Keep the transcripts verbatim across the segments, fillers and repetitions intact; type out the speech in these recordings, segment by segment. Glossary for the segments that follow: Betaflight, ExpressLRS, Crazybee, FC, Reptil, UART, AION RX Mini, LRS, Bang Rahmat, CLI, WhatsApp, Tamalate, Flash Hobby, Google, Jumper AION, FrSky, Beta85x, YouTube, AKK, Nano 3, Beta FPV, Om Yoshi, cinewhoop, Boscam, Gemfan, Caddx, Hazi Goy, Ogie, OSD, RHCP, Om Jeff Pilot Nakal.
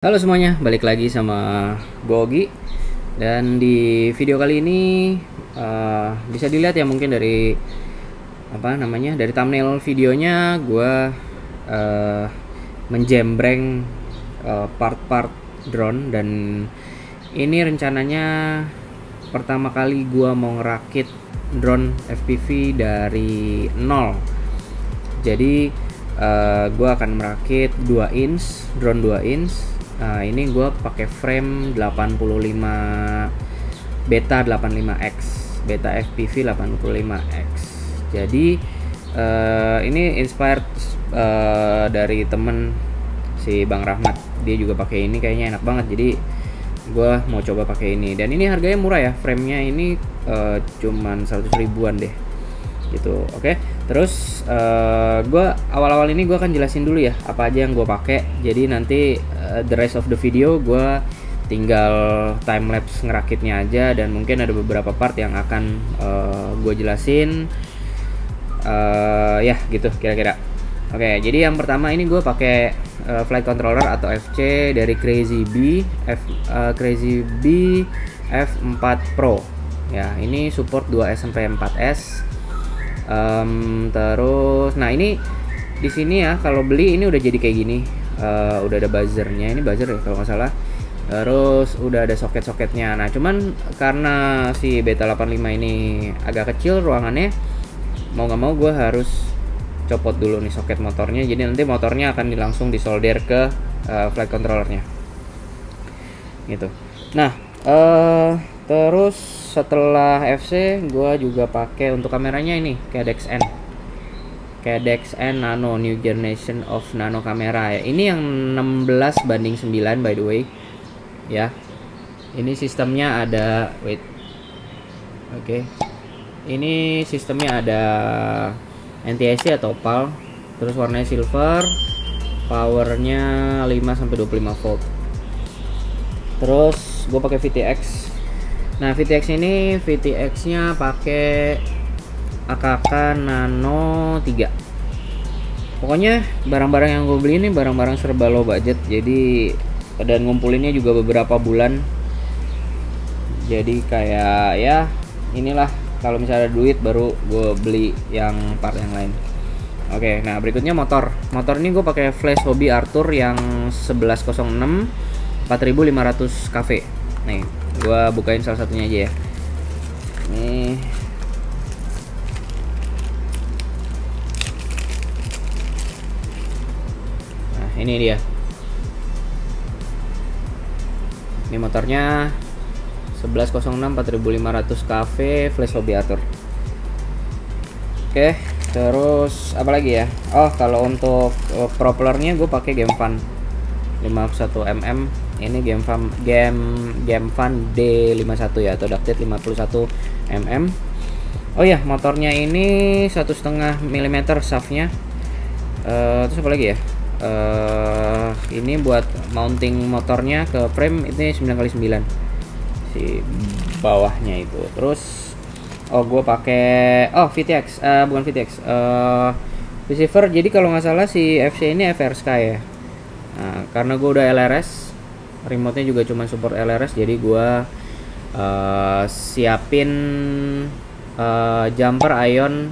Halo semuanya, balik lagi sama gua Ogie. Dan di video kali ini uh, bisa dilihat ya mungkin dari apa namanya dari thumbnail videonya gua uh, menjembreng uh, part-part drone. Dan ini rencananya pertama kali gua mau ngerakit drone F P V dari nol. Jadi uh, gua akan merakit dua inch, drone dua inch. Nah, ini gue pakai frame delapan puluh lima Beta delapan puluh lima X, Beta F P V delapan puluh lima X. Jadi uh, ini inspired uh, dari temen si Bang Rahmat. Dia juga pakai ini, kayaknya enak banget. Jadi gue mau coba pakai ini. Dan ini harganya murah ya, framenya ini uh, cuman seratus ribuan deh. Gitu, oke. Okay. Terus uh, gue awal-awal ini gue akan jelasin dulu ya apa aja yang gue pakai. Jadi nanti uh, the rest of the video gue tinggal time lapse ngerakitnya aja, dan mungkin ada beberapa part yang akan uh, gue jelasin. Uh, ya gitu kira-kira. Oke, okay, jadi yang pertama ini gue pakai uh, flight controller atau F C dari Crazybee F uh, Crazybee F four Pro. Ya, ini support dua S sampai empat S. Um, terus, nah ini di sini ya, kalau beli ini udah jadi kayak gini, uh, udah ada buzzernya, ini buzzer ya kalau nggak salah. Terus udah ada soket-soketnya. Nah cuman karena si Beta delapan puluh lima ini agak kecil ruangannya, mau nggak mau gue harus copot dulu nih soket motornya. Jadi nanti motornya akan langsung disolder ke uh, flight controllernya. Gitu. Nah uh, terus. Setelah F C, gue juga pakai untuk kameranya ini Caddx N, Caddx N Nano, New Generation of Nano Camera ya. Ini yang enam belas banding sembilan by the way. Ya, ini sistemnya ada, wait, oke, okay. Ini sistemnya ada N T S C atau PAL, terus warnanya silver, powernya lima sampai dua puluh lima volt. Terus gue pakai V T X. Nah V T X ini, V T X nya pakai A K K Nano tiga. Pokoknya barang-barang yang gue beli ini barang-barang serba low budget. Jadi dan ngumpulinnya juga beberapa bulan. Jadi kayak ya inilah, kalau misalnya ada duit baru gue beli yang part yang lain. Oke, nah berikutnya motor. Motor ini gue pakai Flash Hobby Arthur yang sebelas nol enam empat ribu lima ratus cafe. Nih gua bukain salah satunya aja ya. Nih. Nah, ini dia. Ini motornya sebelas nol enam empat ribu lima ratus cafe Flash Hobby Arthur. Oke, terus apa lagi ya? Oh, kalau untuk uh, propellernya gue pakai Gemfan lima puluh satu milimeter. Ini Gemfan game Gemfan D lima puluh satu ya, atau ducted lima puluh satu milimeter. Oh ya, motornya ini satu setengah milimeter shaftnya. Uh, terus apa lagi ya? Uh, ini buat mounting motornya ke frame ini sembilan kali sembilan si bawahnya itu. Terus oh gue pakai oh V T X uh, bukan V T X uh, receiver. Jadi kalau nggak salah si F C ini FrSky ya. Nah, karena gue udah L R S, remote-nya juga cuma support L R S, jadi gue uh, siapin uh, Jumper AION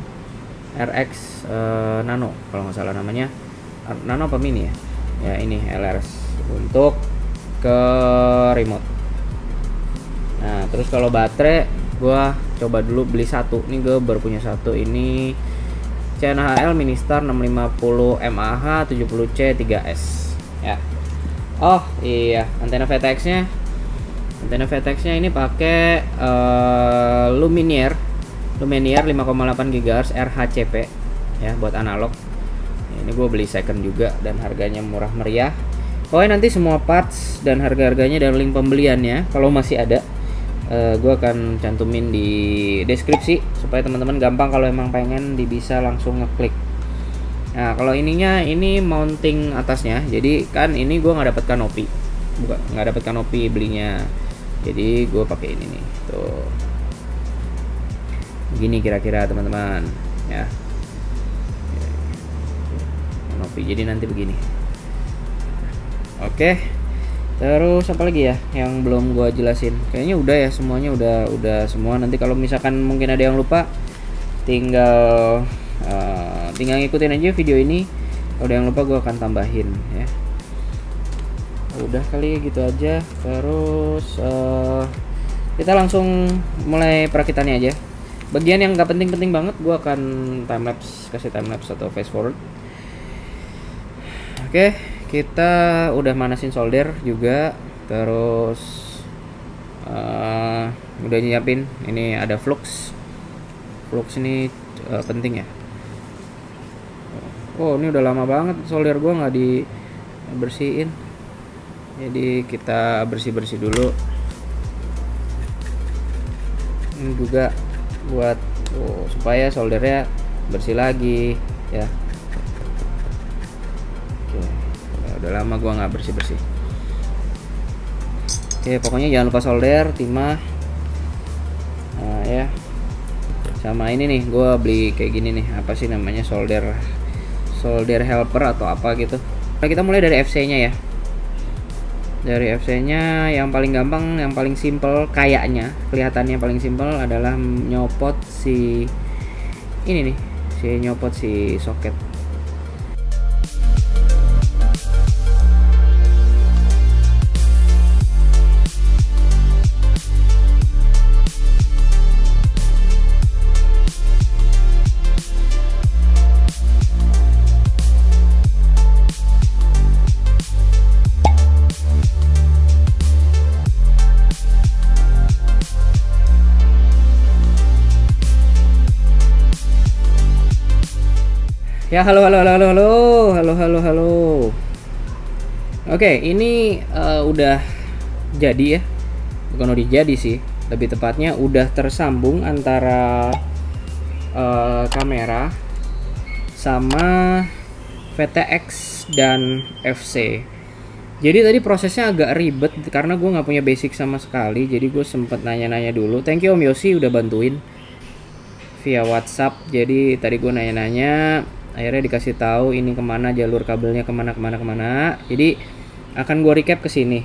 R X uh, Nano, kalau nggak salah namanya Nano apa Mini ya? Ya ini L R S untuk ke remote. Nah terus kalau baterai, gue coba dulu beli satu. Ini gue baru punya satu, ini C N H L Ministar enam lima nol M A H tujuh puluh C tiga S. Ya. Oh iya, antena V T X-nya. Antena V T X-nya ini pakai uh, Lumenier. Lumenier lima koma delapan gigahertz R H C P ya, buat analog. Ini gue beli second juga dan harganya murah meriah. Pokoknya nanti semua parts dan harga-harganya dan link pembeliannya kalau masih ada uh, gue akan cantumin di deskripsi supaya teman-teman gampang kalau emang pengen bisa langsung ngeklik. Nah kalau ininya ini mounting atasnya, jadi kan ini gue nggak dapet kanopi, bukan nggak dapet kanopi belinya, jadi gue pakai ini nih, tuh, gini kira-kira teman-teman, ya, kanopi, jadi nanti begini, oke, Terus apa lagi ya yang belum gua jelasin? Kayaknya udah ya, semuanya udah udah semua. Nanti kalau misalkan mungkin ada yang lupa, tinggal uh, tinggal ngikutin aja video ini. Kalau ada yang lupa gua akan tambahin ya. Udah kali gitu aja. Terus uh, kita langsung mulai perakitannya aja. Bagian yang nggak penting-penting banget gua akan timelapse, kasih timelapse atau fast forward. Oke. Okay. Kita udah manasin solder juga, terus uh, udah nyiapin ini ada flux flux ini uh, penting ya. Oh ini udah lama banget solder gua nggak dibersihin, jadi kita bersih-bersih dulu. Ini juga buat oh, supaya soldernya bersih lagi ya. Udah lama gua nggak bersih-bersih. Oke, pokoknya jangan lupa solder, timah. Nah, ya. Sama ini nih, gua beli kayak gini nih. Apa sih namanya? Solder solder helper atau apa gitu. Nah, kita mulai dari F C-nya ya. Dari F C-nya yang paling gampang, yang paling simple kayaknya, kelihatannya paling simple adalah nyopot si ini nih, si nyopot si soket. Ya halo halo halo halo halo halo halo. Oke, ini uh, udah jadi ya. Bukan udah jadi sih, lebih tepatnya udah tersambung antara uh, kamera sama V T X dan F C. Jadi tadi prosesnya agak ribet karena gue nggak punya basic sama sekali. Jadi gue sempet nanya-nanya dulu. Thank you Om Yoshi udah bantuin via WhatsApp. Jadi tadi gue nanya-nanya, akhirnya dikasih tahu ini kemana jalur kabelnya, kemana kemana kemana. Jadi akan gue recap ke sini.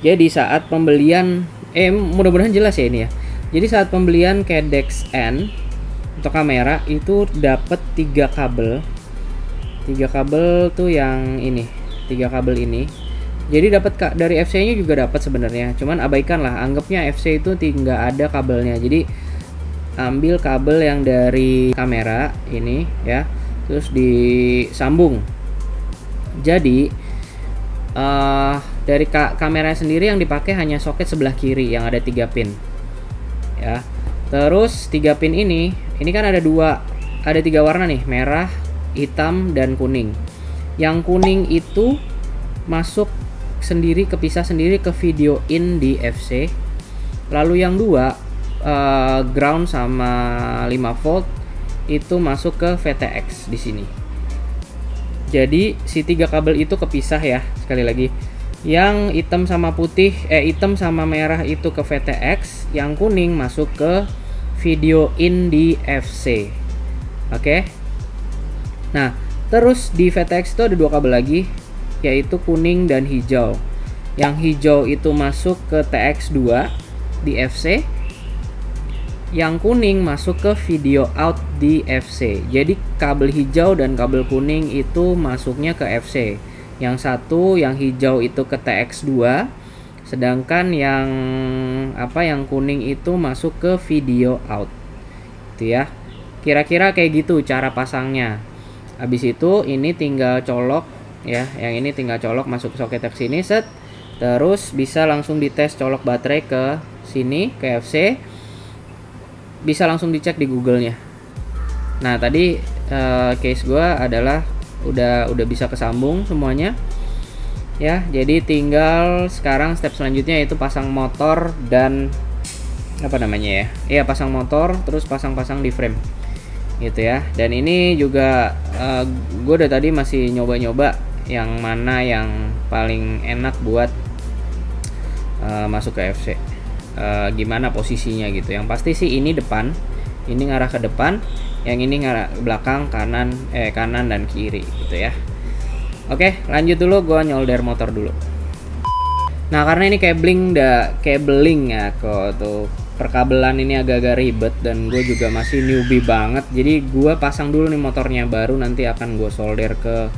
Jadi saat pembelian, eh mudah-mudahan jelas ya ini ya. Jadi saat pembelian Caddx N untuk kamera itu dapat tiga kabel, tiga kabel tuh yang ini, tiga kabel ini. Jadi dapat dari F C-nya juga dapat sebenarnya. Cuman abaikanlah, anggapnya F C itu nggak ada kabelnya. Jadi ambil kabel yang dari kamera ini ya, terus disambung. Jadi uh, dari ka kamera sendiri yang dipakai hanya soket sebelah kiri yang ada tiga pin ya. Terus tiga pin ini, ini kan ada dua, ada tiga warna nih, merah, hitam, dan kuning. Yang kuning itu masuk sendiri, kepisah sendiri ke video in di F C. Lalu yang dua, Uh, ground sama lima volt itu masuk ke V T X di sini. Jadi si tiga kabel itu kepisah ya. Sekali lagi, yang hitam sama putih, eh hitam sama merah itu ke V T X, yang kuning masuk ke video in di F C. Oke. Okay? Nah, terus di V T X itu ada dua kabel lagi, yaitu kuning dan hijau. Yang hijau itu masuk ke T X dua di F C. Yang kuning masuk ke video out di F C. Jadi kabel hijau dan kabel kuning itu masuknya ke F C. Yang satu, yang hijau itu ke T X dua, sedangkan yang apa, yang kuning itu masuk ke video out. Itu ya. Kira-kira kayak gitu cara pasangnya. Habis itu ini tinggal colok ya. Yang ini tinggal colok masuk soket ke sini, set. Terus bisa langsung dites colok baterai ke sini, ke F C. Bisa langsung dicek di Google-nya. Nah, tadi uh, case gua adalah udah udah bisa kesambung semuanya. Ya, jadi tinggal sekarang step selanjutnya yaitu pasang motor dan apa namanya ya? Iya, pasang motor terus pasang-pasang di frame. Gitu ya. Dan ini juga uh, gua udah tadi masih nyoba-nyoba yang mana yang paling enak buat uh, masuk ke F C. Uh, gimana posisinya gitu. Yang pasti sih ini depan, ini ngarah ke depan, yang ini ngarah belakang, kanan eh kanan dan kiri gitu ya. Oke, lanjut dulu, gua nyolder motor dulu. Nah, karena ini cabling da, cabling ya, kok tuh perkabelan ini agak-agak ribet dan gue juga masih newbie banget. Jadi gue pasang dulu nih motornya, baru nanti akan gue solder ke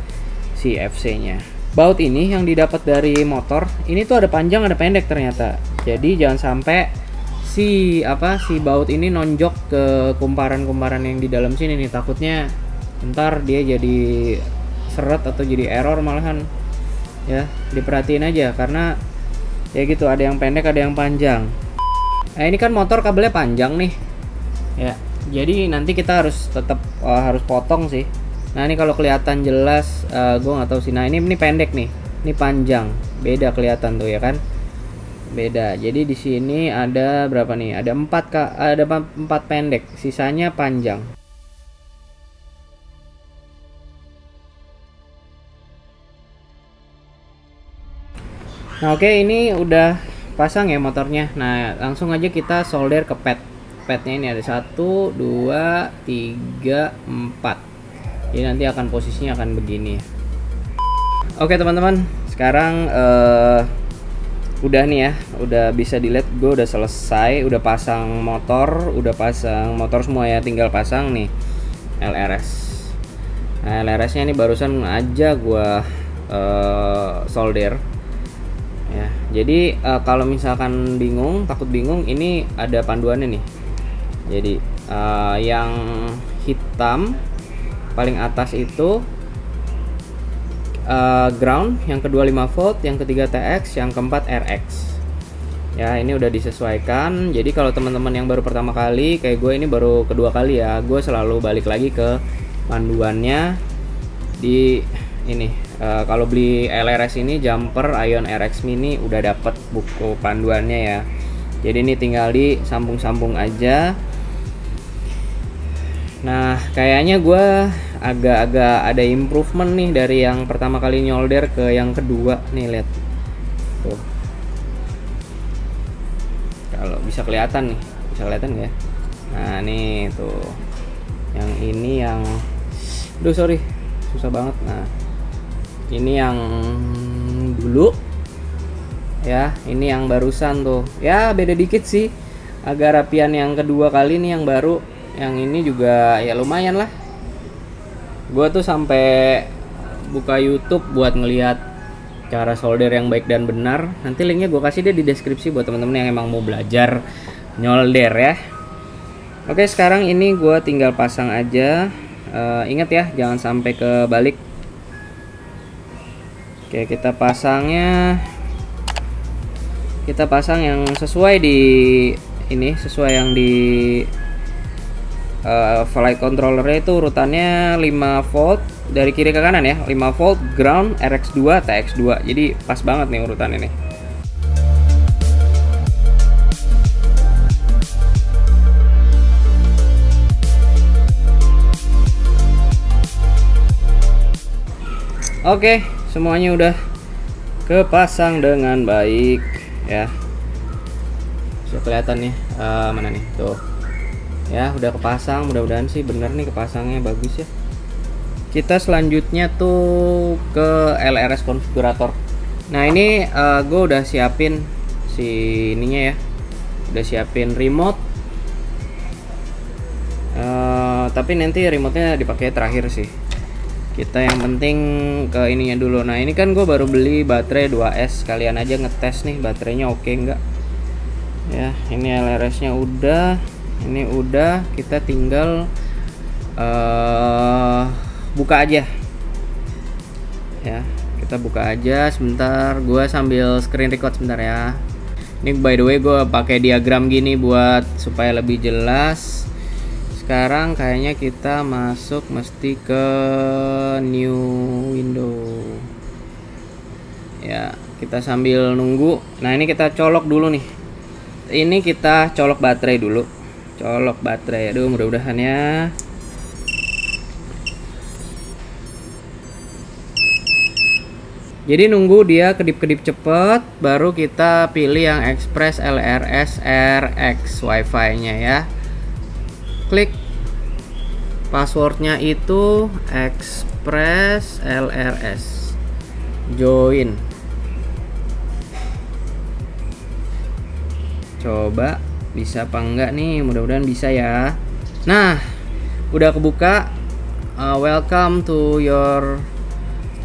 si F C-nya. Baut ini yang didapat dari motor, ini tuh ada panjang ada pendek ternyata. Jadi jangan sampai si apa si baut ini nonjok ke kumparan-kumparan yang di dalam sini nih. Takutnya ntar dia jadi seret atau jadi error malahan. Ya, diperhatiin aja karena ya gitu, ada yang pendek ada yang panjang. Nah, ini kan motor kabelnya panjang nih. Ya, jadi nanti kita harus tetap uh, harus potong sih. Nah, ini kalau kelihatan jelas uh, gue nggak tahu sih. Nah, ini ini pendek nih. Ini panjang. Beda kelihatan tuh ya kan? Beda. Jadi di sini ada berapa nih? Ada empat Kak. Ada empat pendek, sisanya panjang. Nah, oke, ini udah pasang ya motornya. Nah, langsung aja kita solder ke pad. Padnya ini ada satu, dua, tiga, empat. Jadi nanti akan posisinya akan begini. Oke teman-teman, sekarang uh, udah nih ya, udah bisa dilihat gue udah selesai, udah pasang motor, udah pasang motor semua ya, tinggal pasang nih L R S. Nah, L R S-nya ini barusan aja gue uh, solder. Ya, jadi uh, kalau misalkan bingung, takut bingung, ini ada panduannya nih. Jadi uh, yang hitam paling atas itu uh, ground, yang kedua lima volt, yang ketiga T X, yang keempat R X. Ya, ini udah disesuaikan. Jadi kalau teman-teman yang baru pertama kali, kayak gue ini baru kedua kali ya, gue selalu balik lagi ke panduannya di ini. Uh, kalau beli L R S ini, Jumper Aion R X Mini, udah dapet buku panduannya ya. Jadi ini tinggal disambung-sambung aja. Nah, kayaknya gue agak-agak ada improvement nih dari yang pertama kali nyolder ke yang kedua. Nih lihat tuh, kalau bisa kelihatan nih, bisa kelihatan nggak ya? Nah, nih tuh, yang ini yang, aduh sorry, susah banget. Nah, ini yang dulu ya, ini yang barusan tuh ya, beda dikit sih, agak rapian yang kedua kali nih. Yang baru yang ini juga ya lumayan lah, gua tuh sampai buka YouTube buat ngelihat cara solder yang baik dan benar. Nanti linknya gua kasih deh di deskripsi buat temen-temen yang emang mau belajar nyolder ya. Oke, sekarang ini gua tinggal pasang aja. Uh, ingat ya, jangan sampai kebalik. Oke, kita pasangnya, kita pasang yang sesuai di ini, sesuai yang di uh, flight controller itu urutannya lima volt dari kiri ke kanan ya, lima volt, ground, R X dua, T X dua. Jadi pas banget nih urutan ini. Oke, semuanya udah kepasang dengan baik ya, bisa kelihatan nih uh, mana nih tuh ya, udah kepasang. Mudah-mudahan sih bener nih, kepasangnya bagus ya. Kita selanjutnya tuh ke L R S konfigurator. Nah, ini uh, gue udah siapin si ininya ya, udah siapin remote, uh, tapi nanti remote-nya dipakai terakhir sih. Kita yang penting ke ininya dulu. Nah, ini kan gue baru beli baterai dua S, kalian aja ngetes nih baterainya oke enggak ya. Ini L R S-nya udah, ini udah, kita tinggal uh, buka aja ya, kita buka aja sebentar, gue sambil screen record sebentar ya. Ini by the way gue pakai diagram gini buat supaya lebih jelas. Sekarang kayaknya kita masuk mesti ke new window ya, kita sambil nunggu. Nah, ini kita colok dulu nih, ini kita colok baterai dulu, colok baterai. Aduh, mudah-mudahan ya. Jadi nunggu dia kedip-kedip cepet, baru kita pilih yang Express L R S R X Wi-Fi nya ya. Klik passwordnya itu Express L R S, join. coba bisa apa enggak nih, mudah-mudahan bisa ya. Nah, udah kebuka. Uh, welcome to your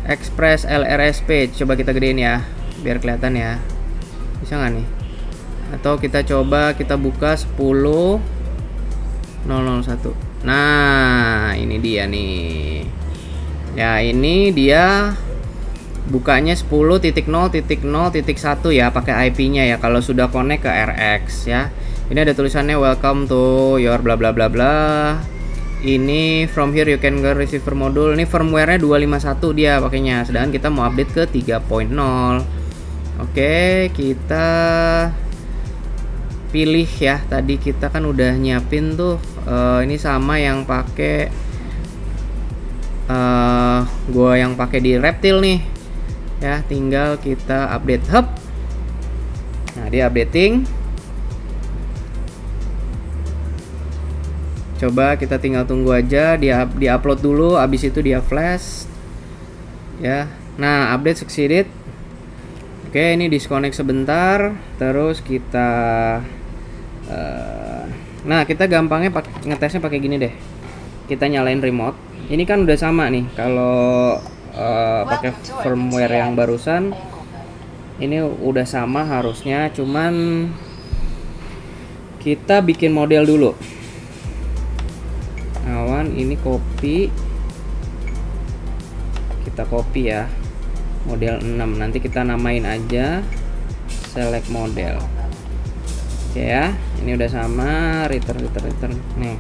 ExpressLRS page. Coba kita gedein ya biar kelihatan ya, bisa nggak nih? Atau kita coba kita buka sepuluh nol nol satu. Nah, ini dia nih ya, ini dia bukanya sepuluh titik nol titik nol titik satu ya, pakai I P-nya ya. Kalau sudah connect ke R X ya, ini ada tulisannya welcome to your bla bla bla bla. Ini from here you can get receiver module. Ini firmware-nya dua lima satu dia pakainya. Sedangkan kita mau update ke tiga titik nol. Oke, kita pilih ya. Tadi kita kan udah nyiapin tuh. Uh, ini sama yang pakai uh, gua yang pakai di Reptil nih. Ya, tinggal kita update hub. Nah, dia updating. Coba kita tinggal tunggu aja dia di upload dulu, abis itu dia flash ya. Nah, update succeeded. Oke, ini disconnect sebentar, terus kita uh, nah kita gampangnya pake, ngetesnya pakai gini deh. Kita nyalain remote, ini kan udah sama nih kalau uh, pakai firmware yang barusan, ini udah sama harusnya, cuman kita bikin model dulu. Awan ini copy, kita copy ya, model enam, nanti kita namain aja select model. Oke ya, ini udah sama, return return return nih.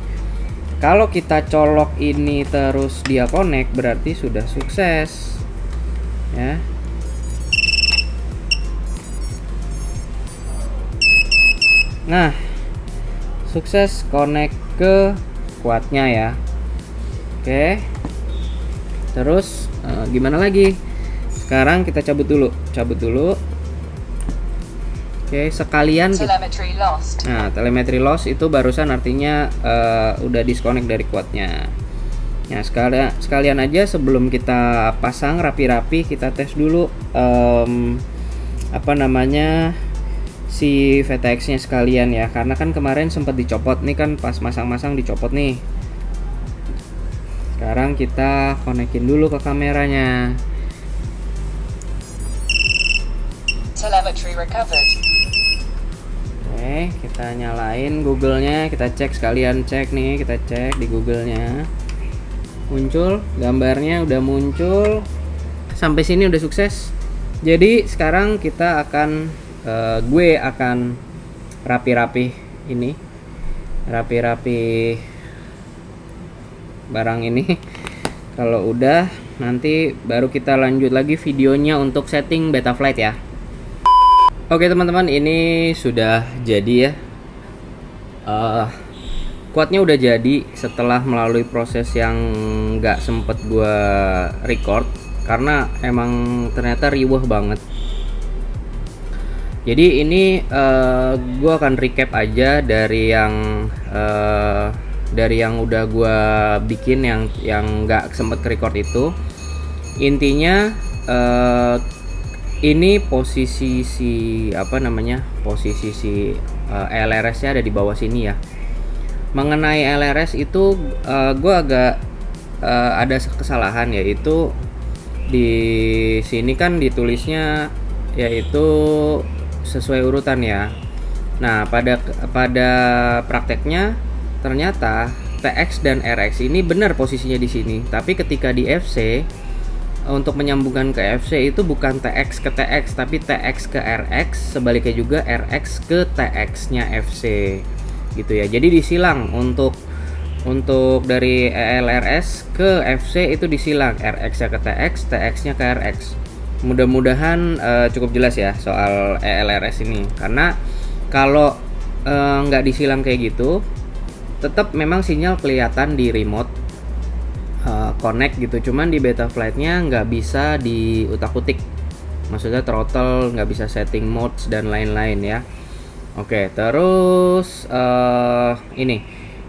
Kalau kita colok ini terus dia connect, berarti sudah sukses ya. Nah, sukses connect ke kuatnya ya. Oke, terus uh, gimana lagi sekarang? Kita cabut dulu, cabut dulu. Oke, sekalian telemetry lost. Nah, telemetry loss itu barusan artinya uh, udah disconnect dari kuatnya. Nah, sekalian sekalian aja sebelum kita pasang rapi-rapi, kita tes dulu um, apa namanya si V T X nya sekalian ya, karena kan kemarin sempat dicopot nih kan, pas masang-masang dicopot nih. Sekarang kita konekin dulu ke kameranya. Telemetry recovered. Oke, kita nyalain Google nya kita cek sekalian, cek nih, kita cek di Google nya muncul gambarnya, udah muncul. Sampai sini udah sukses. Jadi sekarang kita akan Uh, gue akan rapi-rapi ini, rapi-rapi barang ini. Kalau udah, nanti baru kita lanjut lagi videonya untuk setting Betaflight ya. Oke teman-teman, ini sudah jadi ya. Uh, quadnya udah jadi setelah melalui proses yang nggak sempet gue record karena emang ternyata riuh banget. Jadi ini uh, gue akan recap aja dari yang uh, dari yang udah gue bikin, yang yang nggak sempet record itu. Intinya uh, ini posisi si apa namanya posisi si uh, L R S-nya ada di bawah sini ya. Mengenai L R S itu uh, gue agak uh, ada kesalahan, yaitu di sini kan ditulisnya yaitu sesuai urutan ya. Nah, pada pada prakteknya ternyata T X dan R X ini benar posisinya di sini, tapi ketika di F C untuk menyambungkan ke F C itu bukan T X ke T X, tapi T X ke R X, sebaliknya juga R X ke T X-nya F C gitu ya. Jadi disilang untuk untuk dari L R S ke F C itu disilang, R X-nya ke T X, T X-nya ke R X. Mudah-mudahan uh, cukup jelas ya soal E L R S ini, karena kalau uh, nggak disilang kayak gitu, tetap memang sinyal kelihatan di remote uh, connect gitu, cuman di Betaflight-nya nggak bisa diutak-utik, maksudnya throttle nggak bisa setting modes dan lain-lain ya. Oke, terus uh, ini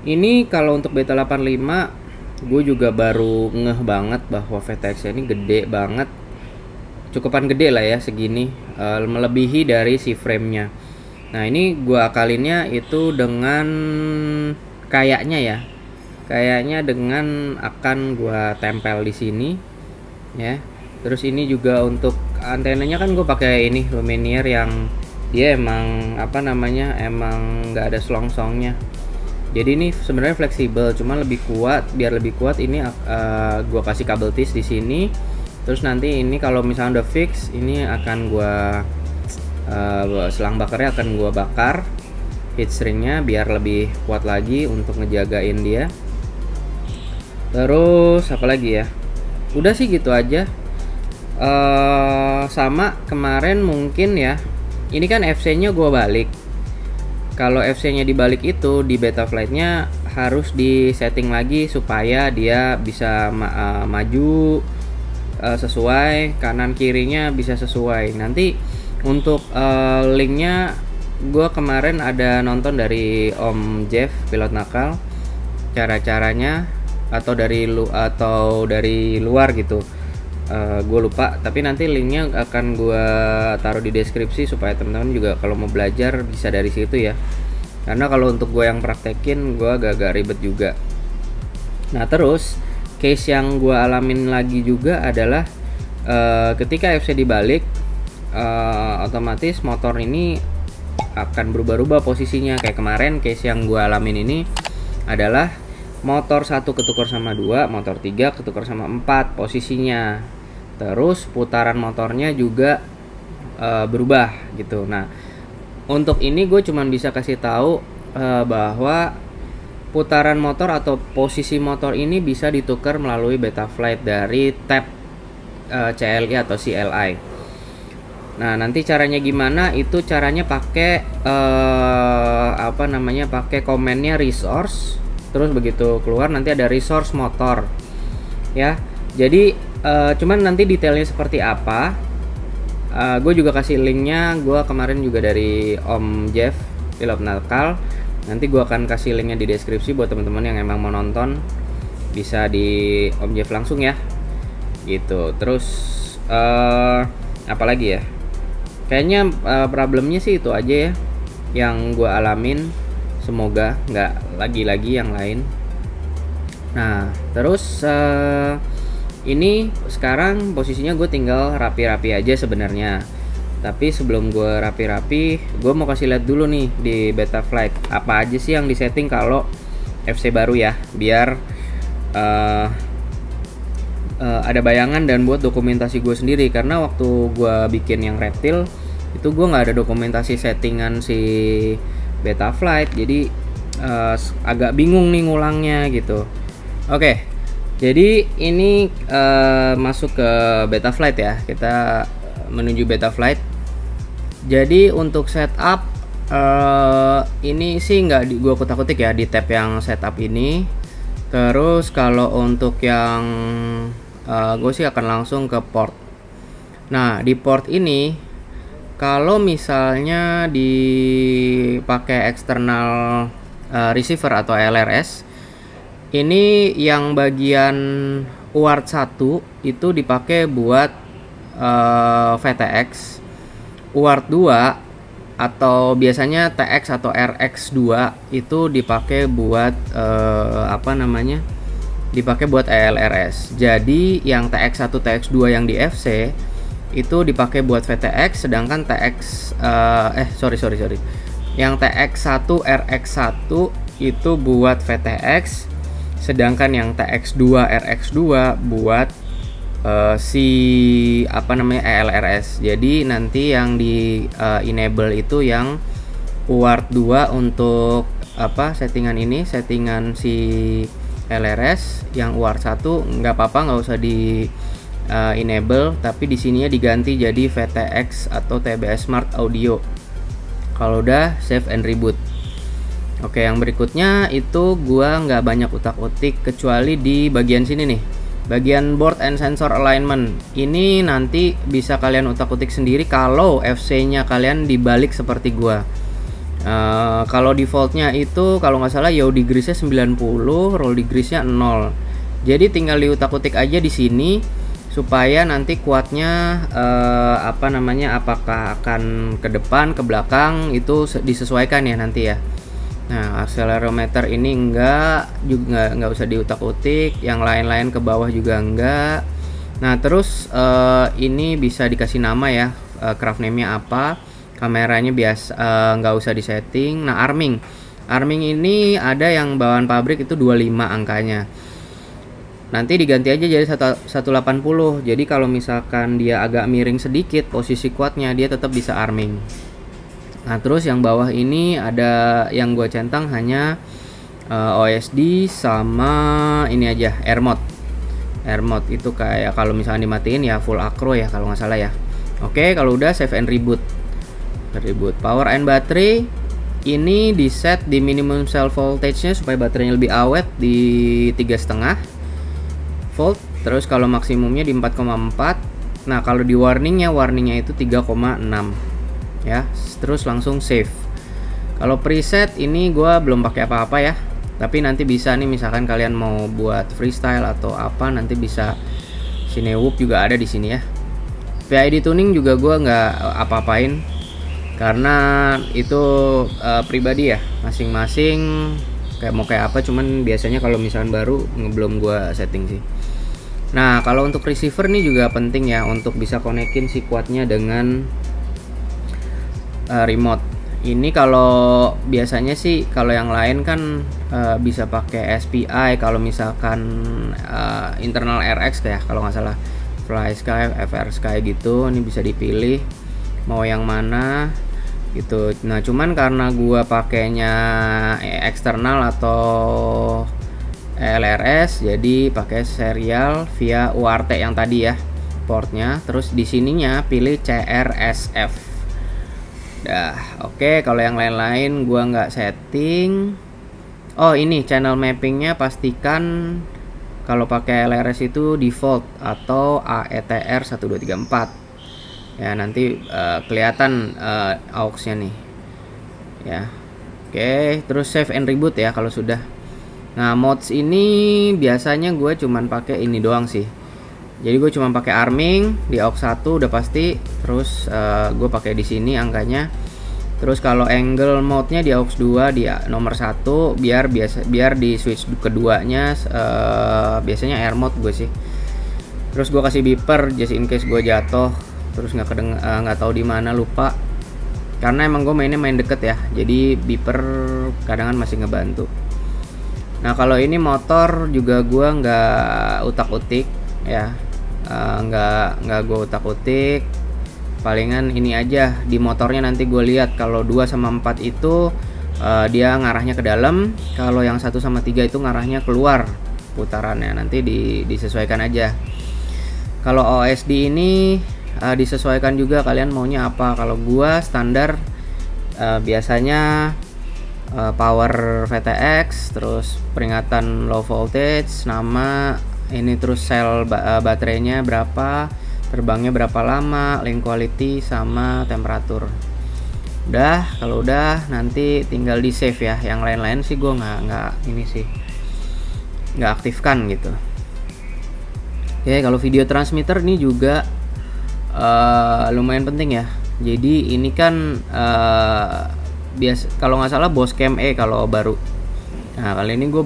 ini kalau untuk Beta delapan puluh lima gue juga baru ngeh banget bahwa V T X-nya ini gede banget, cukupan gede lah ya, segini uh, melebihi dari si frame-nya. Nah ini gua akalinnya itu dengan kayaknya ya, kayaknya dengan akan gua tempel di sini ya. Terus ini juga untuk antenanya kan gue pakai ini Lumenier yang dia emang apa namanya emang nggak ada selongsongnya. Jadi ini sebenarnya fleksibel, cuman lebih kuat. Biar lebih kuat ini uh, gue kasih kabel tis di sini. Terus nanti ini kalau misalnya udah fix, ini akan gue uh, selang bakarnya akan gue bakar heat stringnya biar lebih kuat lagi untuk ngejagain dia. Terus apa lagi ya? Udah sih gitu aja. Uh, sama kemarin mungkin ya. Ini kan F C-nya gue balik. Kalau F C-nya dibalik itu di Betaflight-nya harus disetting lagi supaya dia bisa ma uh, maju uh, sesuai, kanan kirinya bisa sesuai. Nanti untuk uh, linknya gue kemarin ada nonton dari Om Jeff Pilot Nakal cara-caranya atau dari lu atau dari luar gitu. Uh, gue lupa, tapi nanti linknya akan gue taruh di deskripsi supaya teman-teman juga kalau mau belajar bisa dari situ ya, karena kalau untuk gue yang praktekin gue agak-agak ribet juga. Nah terus case yang gue alamin lagi juga adalah uh, ketika F C dibalik uh, otomatis motor ini akan berubah-ubah posisinya. Kayak kemarin case yang gue alamin ini adalah motor satu ketukar sama dua, motor tiga ketukar sama empat posisinya. Terus putaran motornya juga e, berubah gitu. Nah, untuk ini gue cuman bisa kasih tahu e, bahwa putaran motor atau posisi motor ini bisa ditukar melalui Betaflight dari tab e, C L I atau C L I. Nah, nanti caranya gimana? Itu caranya pakai e, apa namanya? Pakai komennya resource. Terus begitu keluar nanti ada resource motor ya. Jadi uh, cuman nanti detailnya seperti apa uh, gue juga kasih linknya. Gue kemarin juga dari Om Jeff Pilot Nakal, nanti gue akan kasih linknya di deskripsi buat teman-teman yang emang mau nonton bisa di Om Jeff langsung ya gitu. Terus uh, apalagi ya, kayaknya uh, problemnya sih itu aja ya yang gue alamin. Semoga nggak lagi-lagi yang lain. Nah terus uh, ini sekarang posisinya gue tinggal rapi-rapi aja sebenarnya. Tapi sebelum gue rapi-rapi, gue mau kasih lihat dulu nih di Betaflight apa aja sih yang disetting kalau F C baru ya, biar uh, uh, ada bayangan dan buat dokumentasi gue sendiri. Karena waktu gue bikin yang Reptil itu gue nggak ada dokumentasi settingan si Betaflight, jadi uh, agak bingung nih ngulangnya gitu. Oke, jadi ini uh, masuk ke Betaflight ya, kita menuju Betaflight. Jadi untuk setup uh, ini sih nggak di gua kutak-kutik ya di tab yang setup ini. Terus kalau untuk yang uh, gue sih akan langsung ke port. Nah di port ini kalau misalnya dipakai external uh, receiver atau L R S, ini yang bagian U A R T satu itu dipakai buat uh, V T X, U A R T dua atau biasanya T X atau R X dua itu dipakai buat uh, apa namanya? Dipakai buat L R S. Jadi yang T X satu, T X dua yang di F C itu dipakai buat V T X, sedangkan T X uh, eh sorry sorry sorry yang T X satu R X satu itu buat V T X, sedangkan yang T X dua R X dua buat uh, si apa namanya L R S. Jadi nanti yang di uh, enable itu yang U A R T dua untuk apa settingan ini, settingan si L R S. Yang U A R T satu nggak apa-apa, nggak usah di Uh, enable, tapi di sininya diganti jadi V T X atau T B S Smart Audio. Kalau udah save and reboot. Oke, yang berikutnya itu gua nggak banyak utak-utik kecuali di bagian sini nih, bagian board and sensor alignment. Ini nanti bisa kalian utak-utik sendiri kalau F C-nya kalian dibalik seperti gua. Uh, kalau defaultnya itu kalau nggak salah yaw degrees-nya sembilan puluh, roll degrees-nya nol. Jadi tinggal diutak-utik aja di sini. supaya nanti kuatnya eh, apa namanya, apakah akan ke depan ke belakang itu disesuaikan ya nanti ya. Nah, akselerometer ini enggak juga, enggak usah diutak-utik, yang lain-lain ke bawah juga enggak. Nah, terus uh, ini bisa dikasih nama ya, uh, craft name-nya apa, kameranya biasa uh, enggak usah disetting. Nah, arming, arming ini ada yang bawaan pabrik itu dua puluh lima angkanya. Nanti diganti aja jadi seratus delapan puluh. Jadi kalau misalkan dia agak miring sedikit posisi kuatnya, dia tetap bisa arming. Nah, terus yang bawah ini ada yang gua centang hanya uh, O S D sama ini aja, air mode. Air mode itu kayak kalau misalnya dimatiin ya full acro ya kalau nggak salah ya. Oke, kalau udah save and reboot. Reboot. Power and battery ini di set di minimum cell voltage-nya supaya baterainya lebih awet di tiga koma lima volt. Terus kalau maksimumnya di empat koma empat. Nah, kalau di warningnya warningnya itu tiga koma enam. Ya, terus langsung save. Kalau preset ini gua belum pakai apa-apa ya, tapi nanti bisa nih misalkan kalian mau buat freestyle atau apa, nanti bisa. Cinewhoop juga ada di sini ya. V I D tuning juga gua nggak apa-apain karena itu uh, pribadi ya, masing-masing kayak mau kayak apa, cuman biasanya kalau misalkan baru belum gua setting sih. Nah, kalau untuk receiver nih juga penting ya untuk bisa konekin si kuatnya dengan remote ini. Kalau biasanya sih kalau yang lain kan uh, bisa pakai S P I, kalau misalkan uh, internal R X ya kalau nggak salah, FrSky, FrSky gitu, ini bisa dipilih mau yang mana gitu. Nah, cuman karena gua pakainya eksternal atau L R S, jadi pakai serial via U A R T yang tadi ya portnya. Terus di sininya pilih C R S F. Dah, oke. Okay. Kalau yang lain-lain gua nggak setting. Oh, ini channel mappingnya pastikan kalau pakai L R S itu default atau A E T R satu dua tiga empat. Ya, nanti uh, kelihatan uh, aux-nya nih. Ya. Oke, okay. Terus save and reboot ya kalau sudah. Nah, modes ini biasanya gua cuman pakai ini doang sih. Jadi gue cuma pakai arming di aux satu udah pasti, terus uh, gue pakai di sini angkanya. Terus kalau angle mode-nya di aux dua di nomor satu, biar biasa biar di switch keduanya uh, biasanya air mode gue sih. Terus gue kasih beeper just in case gue jatuh, terus nggak nggak uh, tahu di mana, lupa. Karena emang gue mainnya main deket ya, jadi beeper kadang-kadang masih ngebantu. Nah, kalau ini motor juga gue nggak utak-utik ya. Uh, nggak nggak gue utak-utik, palingan ini aja di motornya nanti gue lihat. Kalau dua sama empat itu uh, dia ngarahnya ke dalam, kalau yang satu sama tiga itu ngarahnya keluar putarannya, nanti di, disesuaikan aja. Kalau O S D ini uh, disesuaikan juga kalian maunya apa. Kalau gua standar uh, biasanya uh, power V T X, terus peringatan low voltage, nama ini, terus sel ba baterainya berapa, terbangnya berapa lama, link quality sama temperatur. Udah, kalau udah nanti tinggal di save ya. Yang lain-lain sih gue nggak nggak ini sih nggak aktifkan gitu. Oke, kalau video transmitter ini juga uh, lumayan penting ya. Jadi ini kan uh, biasa kalau nggak salah Boscam E kalau baru. Nah, kali ini gue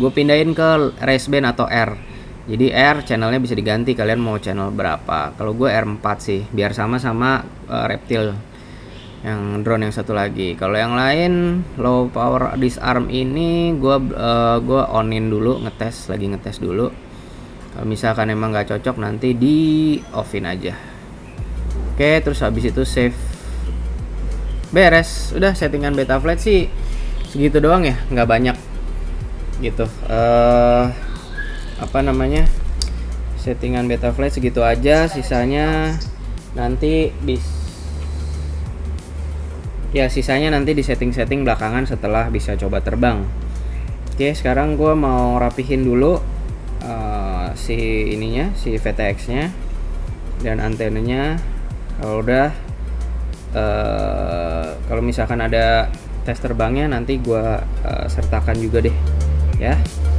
gue pindahin ke Raceband atau R. Jadi R channelnya bisa diganti, kalian mau channel berapa. Kalau gue R empat sih, biar sama-sama uh, Reptil yang drone yang satu lagi. Kalau yang lain low power disarm ini gue uh, gue onin dulu, ngetes lagi ngetes dulu. Kalau misalkan emang nggak cocok nanti di offin aja. Oke, terus habis itu save, beres. Udah, settingan Betaflight sih segitu doang ya, nggak banyak gitu. Uh, apa namanya, settingan Betaflight segitu aja, sisanya nanti bis ya sisanya nanti di setting-setting belakangan setelah bisa coba terbang. Oke, sekarang gue mau rapihin dulu uh, si ininya, si V T X-nya dan antenanya. Kalau udah uh, kalau misalkan ada tes terbangnya nanti gua uh, sertakan juga deh ya.